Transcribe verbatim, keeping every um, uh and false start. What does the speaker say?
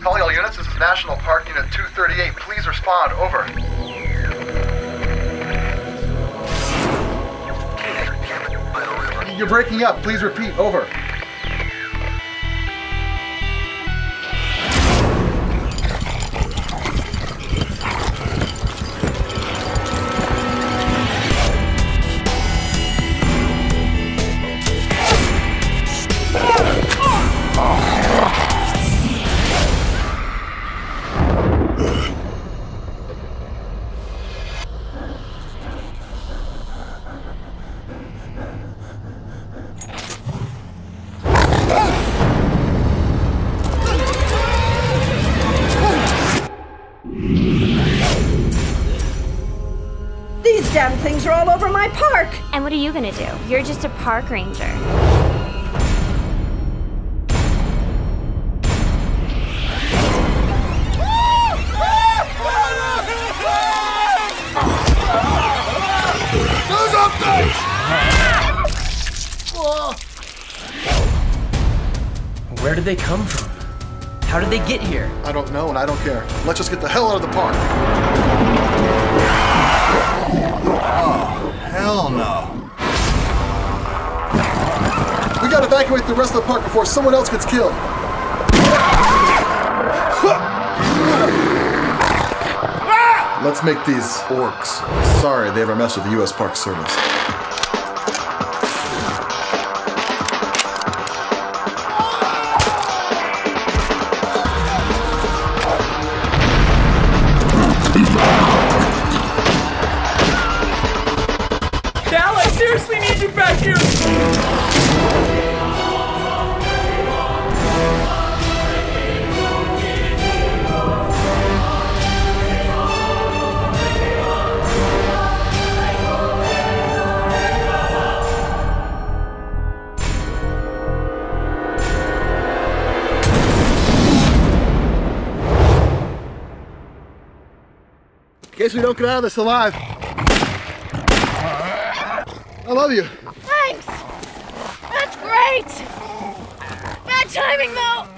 Calling all units, this is National Park Unit two thirty-eight. Please respond. Over. You're breaking up. Please repeat. Over. These damn things are all over my park! And what are you gonna do? You're just a park ranger. Do something! Where did they come from? How did they get here? I don't know, and I don't care. Let's just get the hell out of the park! Oh, hell no. We gotta evacuate the rest of the park before someone else gets killed. Let's make these orcs sorry they ever messed with the U S Park Service. Seriously need you back here! In case we don't get out of this alive, I love you. Thanks. That's great. Bad timing, though.